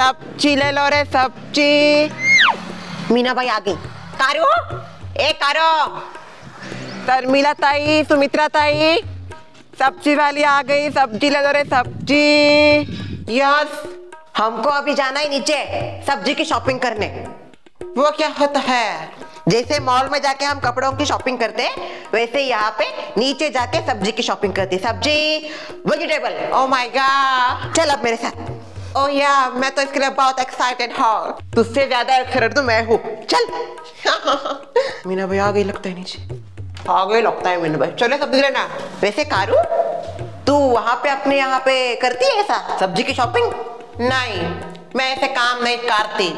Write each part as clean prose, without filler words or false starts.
सब्जी ले लो रे सब्जी। मीना भाई आ गई। कारो ए कारो, शर्मिला ताई सुमित्रा ताई सब्जी वाली आ गई, सब्जी ले लो रे सब्जी। यस हमको अभी जाना है नीचे सब्जी की शॉपिंग करने। वो क्या होता है, जैसे मॉल में जाके हम कपड़ों की शॉपिंग करते हैं वैसे यहाँ पे नीचे जाके सब्जी की शॉपिंग करते हैं। सब्जी वेजिटेबल। ओह माय गॉड, चल अब मेरे साथ। ओह या मैं तो इसके लिए बहुत एक्साइटेड हूँ, तुझसे ज्यादा एक्साइटेड तो मैं हूँ। चल मीना भाई आ गई लगता है, नीचे आ गई लगता है मीना भाई। चलो सब्जी लेना। वैसे कारू तू वहाँ पे अपने यहाँ पे करती है ऐसा सब्जी की शॉपिंग? नहीं मैं ऐसे काम नहीं करती,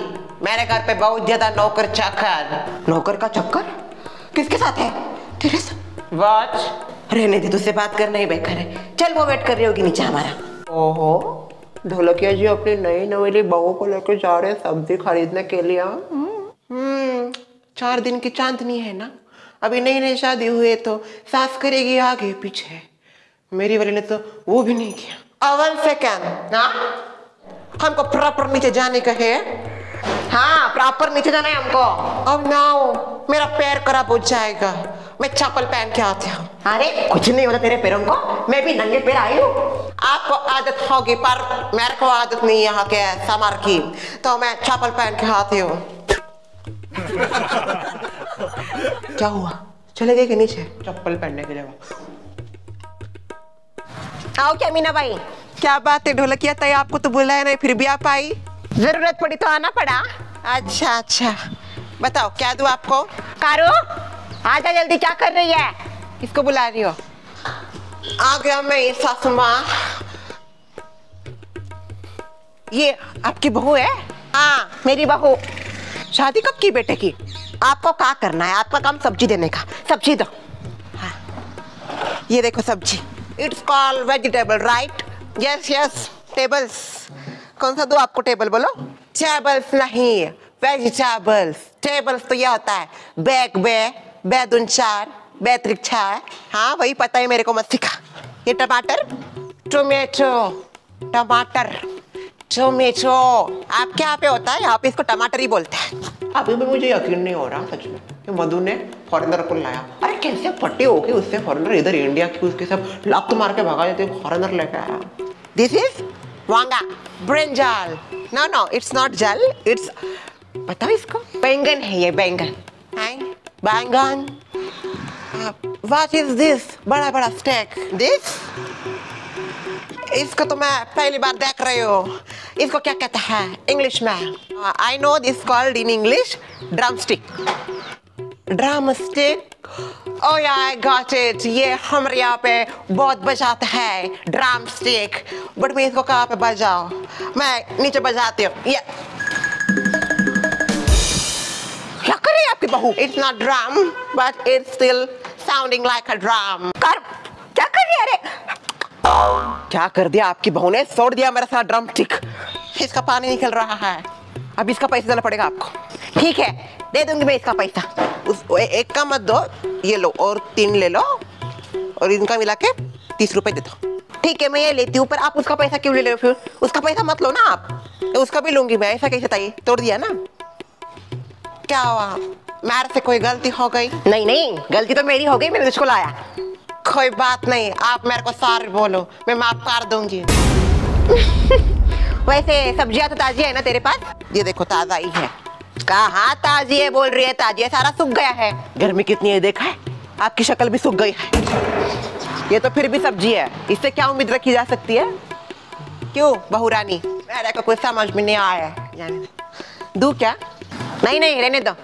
मेरे घर पे बहुत ज्यादा नौकर चाकर। नौकर का चक्कर किसके साथ है तेरे साथ? वाच रहने दे, तुझसे बात करना ही बेकार है। चल वो वेट कर रही होगी नीचे हमारा। ओहो ढोलकिया जी अपनी नई नवेली बहू को लेकर जा रहे सब्जी खरीदने के लिए। 4 दिन की चांदनी है ना, अभी नई नई शादी हुई तो सास करेगी आगे पीछे, मेरी वाली ने तो वो भी नहीं किया। अवन सेकेंड ना हमको प्रॉपर नीचे जाने का है। हाँ प्रॉपर नीचे जाना है हमको। अब ना मेरा पैर खराब हो जाएगा, मैं चप्पल पहन के आती हूँ। अरे कुछ नहीं होता तेरे पैरों को, मैं भी नंगे पैर आई हूँ। आपको आदत होगी पर मेरे को आदत नहीं है यहाँ के सामान की, तो मैं चप्पल पहन के आती हूँ। क्या हुआ, चले गए कि नीचे चप्पल पहनने के लिए? आओ क्या मीना भाई, क्या बात है ढोलकिया ताई, आपको तो बुलाया नहीं फिर भी आप आई। जरूरत पड़ी तो आना पड़ा। अच्छा अच्छा बताओ क्या दूँ आपको? कारो आजा जल्दी, क्या कर रही है, इसको बुला रही हो? आ गया मैं सासू माँ। ये आपकी बहू है? हाँ मेरी बहू। शादी कब की बेटे की? आपको क्या करना है, आपका काम सब्जी देने का, सब्जी दो। हाँ ये देखो सब्जी, it's called vegetable right? Yes yes. Tables कौन सा दो आपको? टेबल बोलो। टेबल्स नहीं वेजिटेबल्स, टेबल्स तो यह होता है बैक बे बैदुन चार बैत्रिक छाय। हाँ वही पता है मेरे को, मत सिखा। ये टमाटर टोमेटो, टमाटर टोमेटो आपके यहाँ पे होता है, यहाँ पे इसको टमाटर ही बोलते हैं। अभी भी मुझे यकीन नहीं हो रहा सच में कि मधु ने फॉरेनर को लाया। अरे कैसे फटे हो गए उससे, फॉरेनर इधर इंडिया की उसके सब लात मार के भगा देते, फॉरेनर लेके आया। दिस इज वांगा brinjal. No no it's not जल, इट्स बताओ इसको, बैंगन है ये बैंगन। हाय बैंगन। What is this? बड़ा बड़ा स्टेक। दिस इसको तो मैं पहली बार देख रही हूँ, इसको क्या कहते हैं इंग्लिश में? I know this called in English drumstick. Drumstick oh I got it, ये हमारे यहाँ पे बहुत बजाते हैं ड्रमस्टिक, बट मैं इसको कहाँ पे बजाओ, मैं नीचे बजाती हूँ। ये क्या कर रही है आपकी बहू? It's not drum but it's still sounding like a drum. कर क्या कर रही है? अरे क्या कर दिया आपकी बहू ने, छोड़ दिया मेरा सारा ड्रमस्टिक, इसका पानी निकल रहा है। अब इसका पैसा देना पड़ेगा आपको। ठीक है दे दूंगी मैं इसका पैसा, उस एक का मत दो, ये लो और 3 ले लो और इनका मिला के 30 रुपये दे दो। ठीक है मैं ये लेती हूँ, पर आप उसका पैसा क्यों ले लो फिर? उसका पैसा मत लो ना आप, उसका भी लूँगी मैं। ऐसा कैसे ताई, तोड़ दिया ना? क्या हुआ, मेरे से कोई गलती हो गई? नहीं नहीं गलती तो मेरी हो गई, मैंने तुझको लाया। कोई बात नहीं, आप मेरे को सॉरी बोलो, मैं माफ कर दूंगी। वैसे सब्जियाँ तो ताज़ी है ना तेरे पास? ये देखो ताज़ा ही है। कहाँ ताजी है बोल रही है, ताजी है, सारा सूख गया है। गर्मी कितनी है देखा है, आपकी शक्ल भी सूख गई है। ये तो फिर भी सब्जी है, इससे क्या उम्मीद रखी जा सकती है? क्यों बहू रानी, मेरे को कुछ समझ में नहीं आया है। दूँ क्या? नहीं नहीं रहने दो,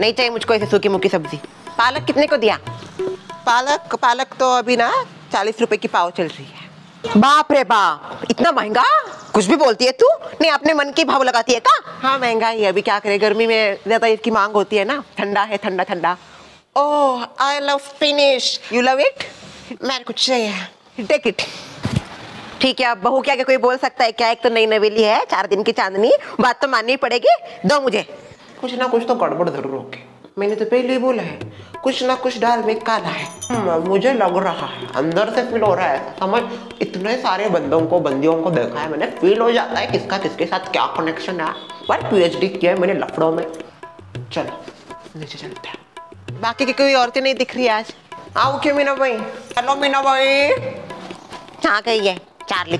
नहीं चाहिए मुझको ऐसे सूखी मुखी सब्जी। पालक कितने को दिया? पालक पालक तो अभी ना 40 रुपये की पाव चल रही है। बाप रे बाप इतना महंगा, कुछ भी बोलती है तू, नहीं अपने मन की भाव लगाती है का? हाँ महंगा ही है, अभी क्या करे गर्मी में ज्यादा इसकी मांग होती है ना, ठंडा है ठंडा ठंडा। Oh I love spinach, you love it? मैंने कुछ चाहिए, टेक इट। ठीक है अब बहू क्या कोई बोल सकता है क्या? एक तो नई नवेली है, 4 दिन की चांदनी, बात तो माननी पड़ेगी। दो मुझे। कुछ ना कुछ तो गड़बड़ जरूर होगी, मैंने तो पहले ही बोला है कुछ ना कुछ डाल में काला है, मुझे लग रहा है अंदर से फील हो रहा है समझ। इतने सारे बंदियों को देखा है मैंने, फील हो जाता है किसका किसके साथ क्या कनेक्शन है। पर PhD किया है मैंने लफड़ों में। चलो नीचे चलते हैं, बाकी की कोई औरतें नहीं दिख रही आज। आओ के मीना भाई, चलो मीना भाई कहाँ गई है? चार्ली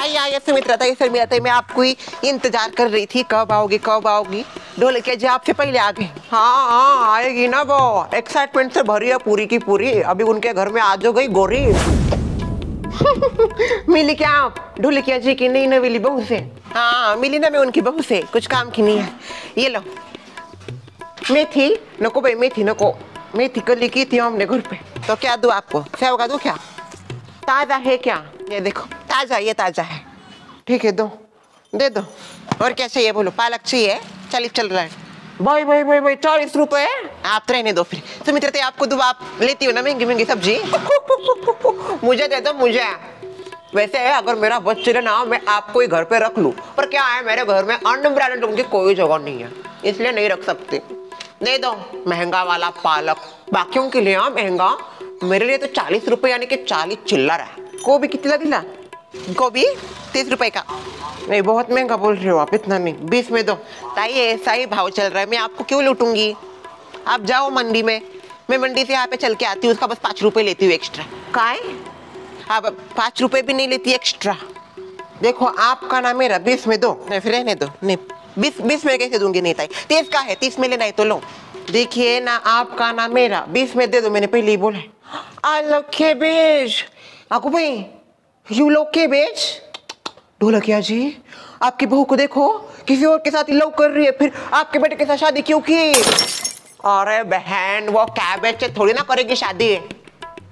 आई आई सुमित्रा, मैं आपको ही इंतजार कर रही थी, कब आओगी। ढोल के जी आपसे पहले आ गए। हाँ आएगी ना, वो एक्साइटमेंट से भरी है पूरी की पूरी। अभी उनके घर में आज हो गई गोरी। मिली क्या आप ढोलकिया जी की नई नवेली बहू से? हाँ मिली ना, मैं उनकी बहू से, कुछ काम की नहीं है। ये लो मेथी। नको भाई मेथी नको, मेथी कल की थी हमने घर पे, तो क्या दूँ आपको? सेव का दूँ क्या? ताज़ा है क्या? ये देखो ताज़ा, ये ताज़ा है। ठीक है दो, दे दो। और क्या चाहिए बोलो? पालक चाहिए, 40 चल रहा है। भाई 40 रुपये। आप रहने दो फिर सुमित्रा ते, आपको दुआ आप लेती हो ना महंगी सब्जी। मुझे दे दो मुझे। वैसे अगर मेरा बच चले ना मैं आपको ही घर पे रख लूँ, पर क्या है मेरे घर में अनब्रांडेड लोगों की कोई जगह नहीं है, इसलिए नहीं रख सकते। दे दो महंगा वाला पालक, बाकियों के लिए महंगा, मेरे लिए तो 40 रुपये यानी कि 40 चिल्लर है। गोभी कितना दिला? गोभी 30 रुपए का। नहीं बहुत महंगा बोल रहे हो आप, इतना नहीं, 20 में दो। ताई ऐसा ही भाव चल रहा है, मैं आपको क्यों लूटूंगी? आप जाओ मंडी में, मैं मंडी से यहाँ पे चल के आती हूँ, उसका बस 5 रुपये लेती हूँ एक्स्ट्रा। काय आप 5 रुपये भी नहीं लेती एक्स्ट्रा? देखो आपका ना मेरा, 20 में दो। नहीं फिर रहने दो, नहीं 20 में कैसे दूंगी? नहीं ताई 30 का है, 30 में लेना है तो लो। देखिए ना आपका ना मेरा, 20 में दे दो, मैंने पहले ही बोला। आलू के बीज आकू भाई, यू लोग के बेच। ढोलकिया जी आपकी बहू को देखो किसी और के साथ लव कर रही है, फिर आपके बेटे के साथ शादी क्यों की? अरे बहन वो कैबेज थोड़ी ना करेगी शादी,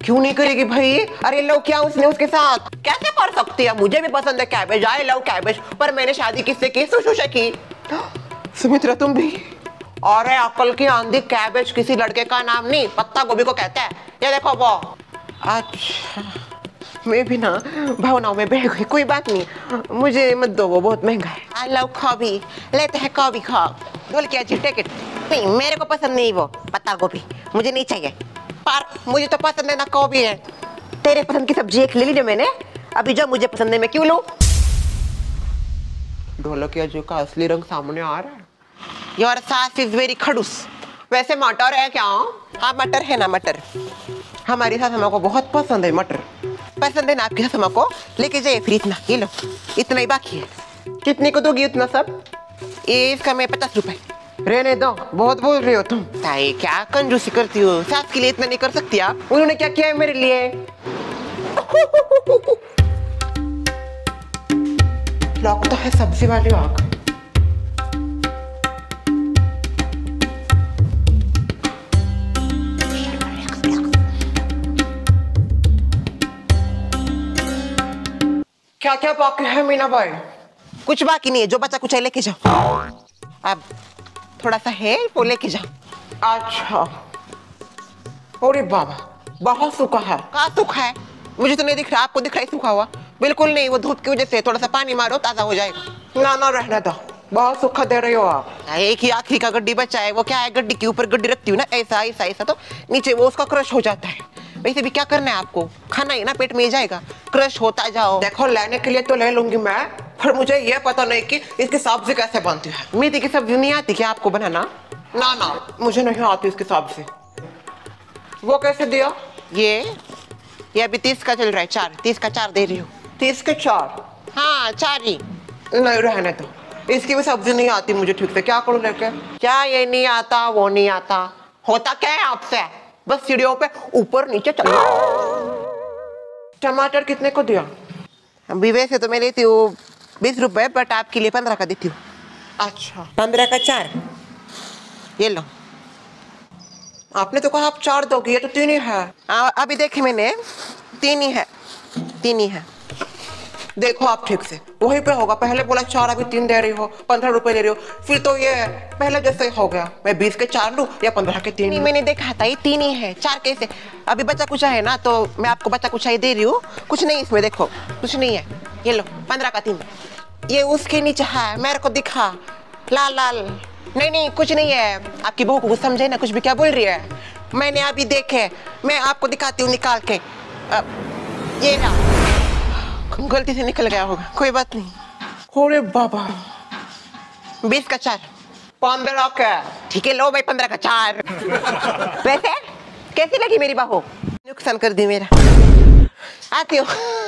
क्यों नहीं करेगी भाई? अरे लव क्या उसने उसके साथ, कैसे कर सकती है? मुझे भी पसंद है कैबेज, आई लव कैबेज, पर मैंने शादी किससे की? सुशुषा की। सुमित्रा तुम भी? अरे अकल की आंधी, कैबेज किसी लड़के का नाम नहीं, पत्ता गोभी को कहते हैं। ये देखो वो। अच्छा मैं भी ना भावनाओं में बह गई, कोई बात नहीं, मुझे मत दो वो बहुत महंगा है। आई लव कॉफी, लेते हैं कॉफी खाओ। बोल क्या जी टेक इट। नहीं मेरे को पसंद नहीं वो पत्ता गोभी, मुझे नहीं चाहिए। पर मुझे तो पसंद है ना कॉफी है। तेरे पसंद की सब्जी एक ले ली ना मैंने, अभी जो मुझे पसंद है मैं क्यों लूँ? ढोलकिया जी का असली रंग सामने आ रहा है। योर सास इज वेरी खड़ूस। वैसे मटर है क्या? हाँ मटर है ना, मटर हमारी सास हमको बहुत पसंद है, मटर पसंद है ना आपकी ससमा को? लेके जाइए फिर इतना, ये लो इतना ही बाकी है। कितने को दोगी उतना सब? इसका मैं 50 रुपए। रहने दो, बहुत बोल रहे हो तुम। ताई क्या कंजूसी करती हो, सास के लिए इतना नहीं कर सकती आप? उन्होंने क्या किया है मेरे लिए? लॉक तो है सब्जी वाली आग। क्या क्या बाकी है मीना भाई? कुछ बाकी नहीं है, जो बचा कुछ है लेके जाओ। अब थोड़ा सा है वो लेके जाओ। अच्छा अरे बाबा बहुत सूखा है। कहाँ सूखा है? मुझे तो नहीं दिख रहा, आपको दिख रहा है सूखा हुआ? बिल्कुल नहीं, वो धूप की वजह से। थोड़ा सा पानी मारो ताजा हो जाएगा। ना रहना दो, बहुत सूखा दे रही हो आप। एक ही आखिरी का गड्डी बचा है, वो क्या है गड्डी के ऊपर गड्डी रखती हूँ ना, ऐसा ऐसा ऐसा तो नीचे वो उसका क्रश हो जाता है। वैसे भी क्या करना है आपको, खाना ही ना पेट में ही जाएगा, क्रश होता जाओ। देखो लेने के लिए तो ले लूंगी मैं, पर मुझे ये पता नहीं कि इसकी सब्जी कैसे बनती है। मेथी की सब्जी नहीं आती क्या आपको बनाना? ना ना मुझे नहीं आती इसकी सब्जी। वो कैसे दिया? ये अभी 30 का चल रहा है, 30 का 4 दे रही हूँ। 30 के 4? हाँ 4 ही। नहीं रहने दो, इसकी भी सब्जी नहीं आती मुझे ठीक से, क्या करूँ लेके? क्या ये नहीं आता वो नहीं आता? होता क्या है आपसे, बस सीढ़ियों पे ऊपर नीचे चला। टमाटर कितने को दिया? अभी वैसे तो मैं लेती हूँ 20 रुपए, बट आपके लिए 15 का देती हूँ। अच्छा 15 का 4, ये लो। आपने तो कहा आप 4 दोगे, ये तो 3 ही है। अभी देखी मैंने, 3 ही है। देखो आप ठीक से, वहीं पे होगा। पहले बोला 4, अभी 3 दे रही हो, 15 रुपए ले रही हो, फिर तो ये पहले जैसे ही हो गया। मैं 20 के 4 लूँ या 15 के 3? मैंने देखा था ये 3 ही है, 4 कैसे? अभी बचा कुछ है ना, तो मैं आपको बचा कुछ ही दे रही हूँ। कुछ नहीं इसमें, देखो कुछ नहीं है। ये लो 15 का 3, ये उसके नीचे है, मेरे को दिखा लाल लाल। नहीं नहीं कुछ नहीं है, आपकी बहू को कुछ समझे ना कुछ भी, क्या बोल रही है? मैंने अभी देखे, मैं आपको दिखाती हूँ निकाल के। ये ना गलती से निकल गया होगा, कोई बात नहीं। अरे बाबा 20 का 4 15 लाख, ठीक है लो भाई 15 का 4। वैसे कैसी लगी मेरी बहू? नुकसान कर दी मेरा, आती हूँ।